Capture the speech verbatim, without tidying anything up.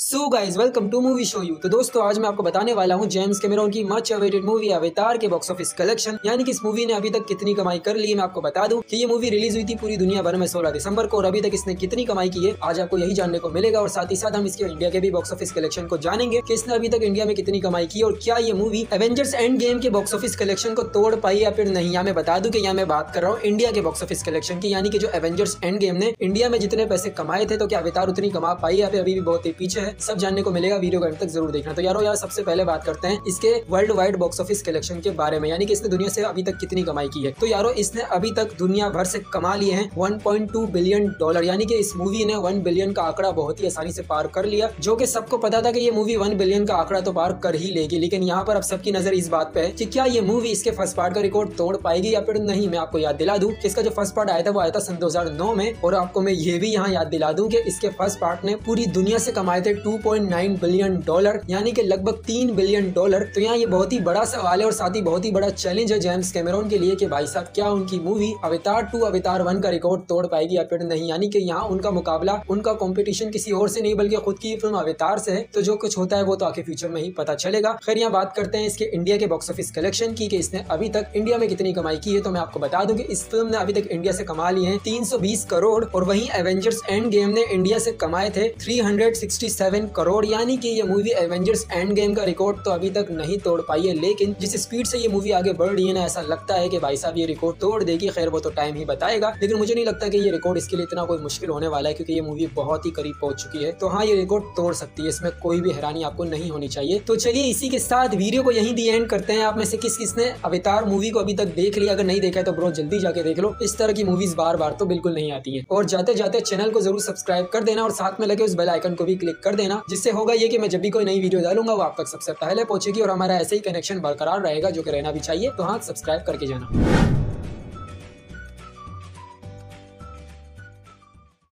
So guys welcome to movie show you. तो दोस्तों आज मैं आपको बताने वाला हूँ जेम्स कैमरॉन की मच अवेटेड मूवी अवतार के बॉक्स ऑफिस कलेक्शन, यानी कि इस मूवी ने अभी तक कितनी कमाई कर ली है। मैं आपको बता दूं कि ये मूवी रिलीज हुई थी पूरी दुनिया भर में सोलह दिसंबर को और अभी तक इसने कितनी कमाई की है आज आपको यही जानने को मिलेगा। और साथ ही साथ हम इसके इंडिया के भी बॉक्स ऑफिस कलेक्शन को जानेंगे कि इसने अभी तक इंडिया में कितनी कमाई की और क्या ये मूवी एवेंजर्स एंड गेम के बॉक्स ऑफिस कलेक्शन को तोड़ पाई या फिर नहीं। यहाँ मैं बता दूं कि यहाँ मैं बात कर रहा हूँ इंडिया के बॉक्स ऑफिस कलेक्शन की, यानी कि जो एवेंजर्स एंड गेम ने इंडिया में जितने पैसे कमाए थे तो क्या अवतार उतनी कमा पाई या फिर अभी भी बहुत ही पीछे। सब जानने को मिलेगा, वीडियो को अंत तक जरूर देखना। तो यारो यार सबसे पहले बात करते हैं इसके worldwide box office collection के बारे में, यानी कि इसने दुनिया से अभी तक कितनी कमाई की है। तो यारो इसने अभी तक दुनिया भर से कमा लिए हैं one point two billion dollar, यानी कि इस मूवी ने वन बिलियन का आंकड़ा बहुत ही आसानी से पार कर लिया, जो कि सबको पता था कि ये मूवी वन बिलियन का आंकड़ा तो पार कर ही लेगी। लेकिन यहाँ पर अब सबकी नजर इस बात पे है कि क्या ये मूवी इसके फर्स्ट पार्ट का रिकॉर्ड तोड़ पाएगी या फिर नहीं। मैं आपको याद दिला दूं कि इसका जो फर्स्ट पार्ट आया था वो आया था सन दो हजार नौ में, और आपको मैं ये भी यहाँ याद दिला दूं कि इसके फर्स्ट पार्ट ने पूरी दुनिया से कमाए थे two point nine billion dollar, यानी कि लगभग तीन बिलियन डॉलर। तो यहाँ ये बहुत ही बड़ा सवाल है और साथ ही बहुत ही बड़ा चैलेंज है जेम्स कैमरॉन के लिए कि भाई साहब क्या उनकी मूवी अवतार टू अवतार वन का रिकॉर्ड तोड़ पाएगी या फिर नहीं। यानी कि यहाँ उनका मुकाबला, उनका कंपटीशन किसी और से नहीं बल्कि खुद की फिल्म अवतार से है। तो जो कुछ होता है वो तो आगे फ्यूचर में ही पता चलेगा। खैर यहाँ बात करते हैं इसके इंडिया के बॉक्स ऑफिस कलेक्शन की कि इसने अभी तक इंडिया में कितनी कमाई की है। तो मैं आपको बता दूं कि इस फिल्म ने अभी तक इंडिया से कमा लिए हैं तीन सौ बीस करोड़, और वहीं एवेंजर्स एंड गेम ने इंडिया से कमाए थे three hundred sixty seven crore, यानी कि ये मूवी एवेंजर्स एंड गेम का रिकॉर्ड तो अभी तक नहीं तोड़ पाई है। लेकिन जिस स्पीड से ये मूवी आगे बढ़ रही है ना, ऐसा लगता है कि भाई साहब ये रिकॉर्ड तोड़ देगी। खैर वो तो टाइम ही बताएगा, लेकिन मुझे नहीं लगता कि ये रिकॉर्ड इसके लिए इतना कोई मुश्किल होने वाला है, क्योंकि ये मूवी बहुत ही करीब पहुंच चुकी है। तो हाँ ये रिकॉर्ड तोड़ सकती है, इसमें कोई भी हैरानी आपको नहीं होनी चाहिए। तो चलिए इसी के साथ वीडियो को यहीं दी एंड करते हैं। आप में से किस किसने अवतार मूवी को अभी तक देख लिया? अगर नहीं देखा है तो ब्रो जल्दी जाके देख लो, इस तरह की मूवीज बार बार तो बिल्कुल नहीं आती है। और जाते जाते चैनल को जरूर सब्सक्राइब कर देना और साथ में लगे उस बेल आइकन को भी क्लिक कर देना, जिससे होगा ये कि मैं जब भी कोई नई वीडियो डालूंगा वो आप तक सबसे पहले पहुंचेगी और हमारा ऐसे ही कनेक्शन बरकरार रहेगा, जो कि रहना भी चाहिए। तो हाँ सब्सक्राइब करके जाना।